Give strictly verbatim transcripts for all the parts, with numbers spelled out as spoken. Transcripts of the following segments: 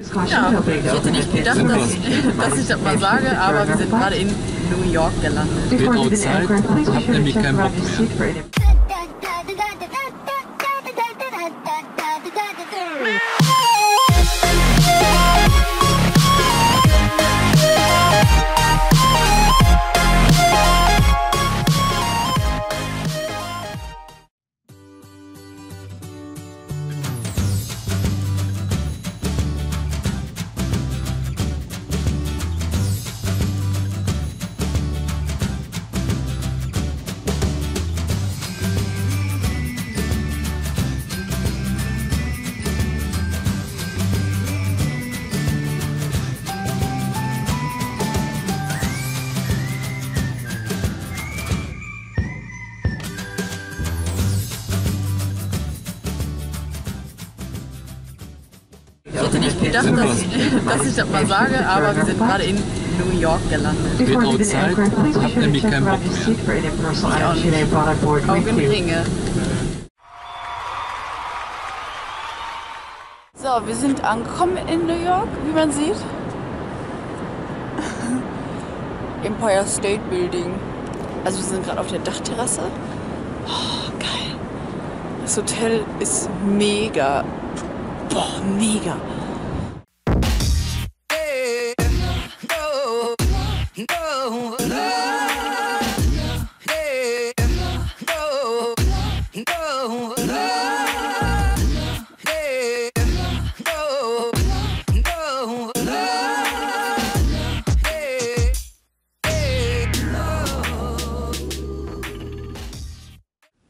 Ja, ich hätte nicht gedacht, dass, dass ich das mal sage, aber wir sind gerade in New York gelandet. Ich bin outside, hab nämlich keinen Bock mehr. Ich dachte, dass, dass ich das mal sage, aber wir sind gerade in New York gelandet. Ich bin outside, hab nämlich keinen Bock mehr. Augenringe. So, wir sind angekommen in New York, wie man sieht. Empire State Building. Also wir sind gerade auf der Dachterrasse. Oh, geil. Das Hotel ist mega. Boah, mega.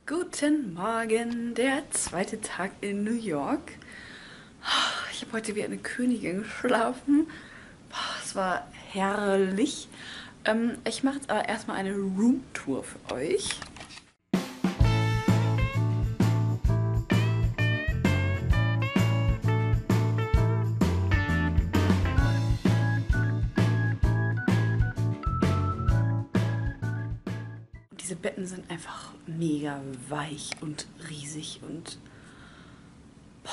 Guten Morgen, der zweite Tag in New York. Ich habe heute wie eine Königin geschlafen. Es war herrlich. Ähm, ich mache jetzt aber erstmal eine Roomtour für euch. Und diese Betten sind einfach mega weich und riesig und boah.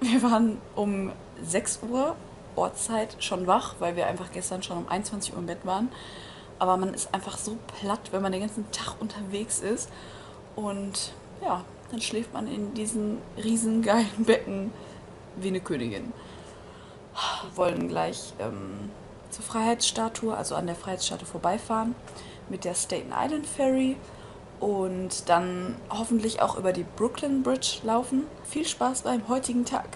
Wir waren um sechs Uhr Ortszeit schon wach, weil wir einfach gestern schon um einundzwanzig Uhr im Bett waren. Aber man ist einfach so platt, wenn man den ganzen Tag unterwegs ist. Und ja, dann schläft man in diesen riesen geilen Betten wie eine Königin. Wir wollen gleich ähm, zur Freiheitsstatue, also an der Freiheitsstatue vorbeifahren mit der Staten Island Ferry. Und dann hoffentlich auch über die Brooklyn Bridge laufen. Viel Spaß beim heutigen Tag!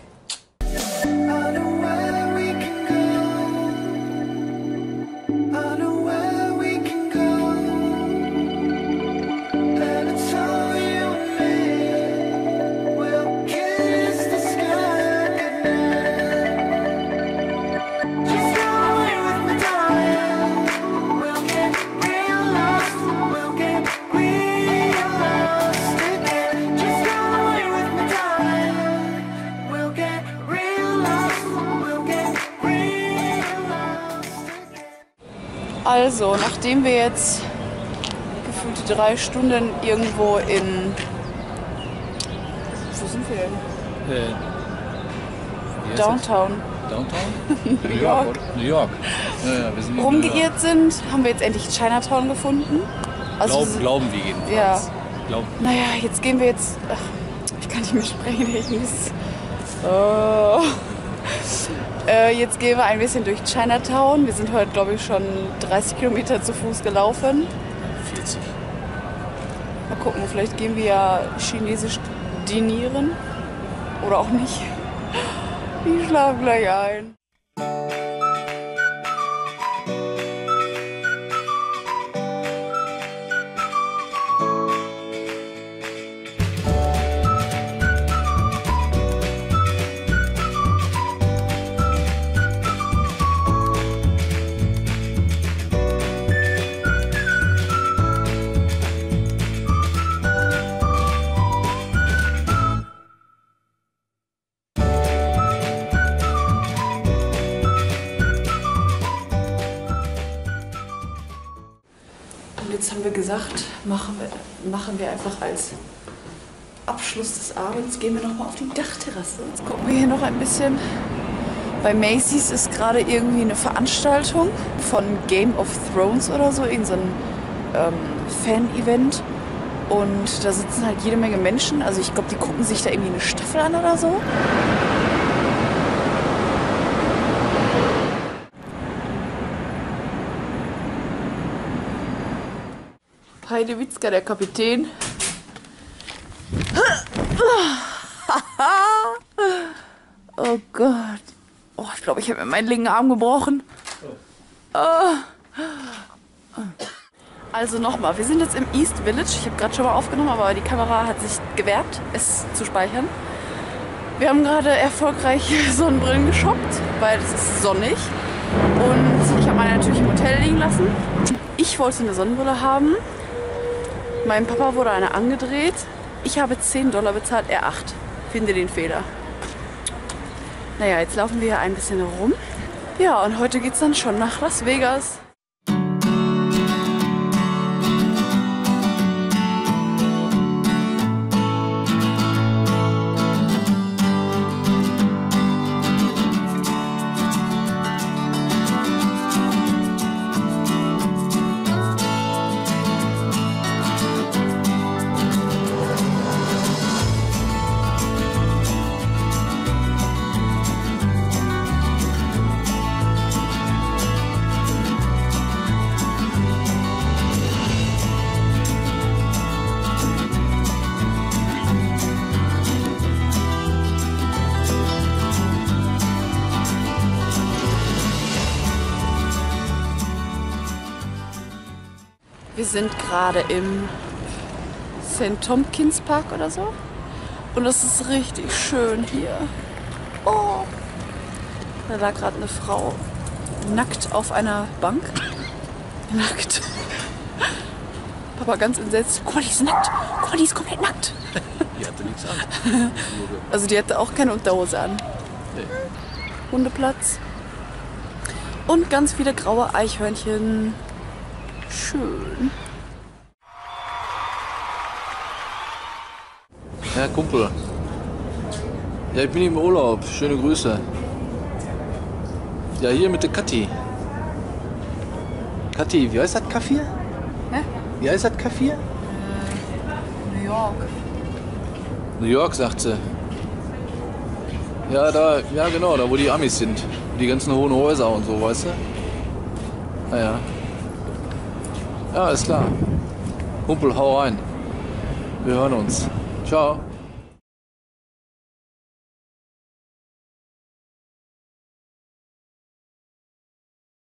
Also, nachdem wir jetzt gefühlte drei Stunden irgendwo in du es empfehlen? Äh, Downtown. Downtown? New York. New York. Naja, wir sind rumgeirrt sind, haben wir jetzt endlich Chinatown gefunden. Also Glaub, glauben wir jedenfalls. Ja. Glauben. Naja, jetzt gehen wir jetzt... Ach, ich kann nicht mehr sprechen, ich muss... Oh. Äh, jetzt gehen wir ein bisschen durch Chinatown. Wir sind heute, glaube ich, schon dreißig Kilometer zu Fuß gelaufen. vierzig. Mal gucken, vielleicht gehen wir ja chinesisch dinieren. Oder auch nicht. Ich schlafe gleich ein. Haben wir gesagt, machen wir, machen wir einfach als Abschluss des Abends, gehen wir nochmal auf die Dachterrasse. Jetzt gucken wir hier noch ein bisschen. Bei Macy's ist gerade irgendwie eine Veranstaltung von Game of Thrones oder so, irgendein so ähm, Fan-Event. Und da sitzen halt jede Menge Menschen. Also ich glaube, die gucken sich da irgendwie eine Staffel an oder so. Heidewitzka, der Kapitän. Oh Gott. Oh, ich glaube, ich habe mir meinen linken Arm gebrochen. Oh. Also nochmal, wir sind jetzt im East Village. Ich habe gerade schon mal aufgenommen, aber die Kamera hat sich gewehrt, es zu speichern. Wir haben gerade erfolgreich Sonnenbrillen geshoppt, weil es ist sonnig. Und ich habe meine natürlich im Hotel liegen lassen. Ich wollte eine Sonnenbrille haben. Mein Papa wurde einer angedreht. Ich habe zehn Dollar bezahlt, er acht. Finde den Fehler. Naja, jetzt laufen wir hier ein bisschen rum. Ja, und heute geht's dann schon nach Las Vegas. Wir sind gerade im Sankt Tompkins Park oder so. Und das ist richtig schön hier. Oh. Da lag gerade eine Frau nackt auf einer Bank. Nackt. Papa ganz entsetzt. Guck mal, die ist nackt. Guck mal, die ist komplett nackt. Die hatte nichts an. Also die hatte auch keine Unterhose an. Nee. Hundeplatz. Und ganz viele graue Eichhörnchen. Schön. Herr Kumpel. Ja, ich bin im Urlaub. Schöne Grüße. Ja, hier mit der Kathi. Kathi, wie heißt das Kaffee? Hä? Wie heißt das Kaffee? New York. New York, sagt sie. Ja, da, ja genau, da wo die Amis sind. Die ganzen hohen Häuser und so, weißt du? Naja. Ja, ist klar. Kumpel, hau rein. Wir hören uns. Ciao.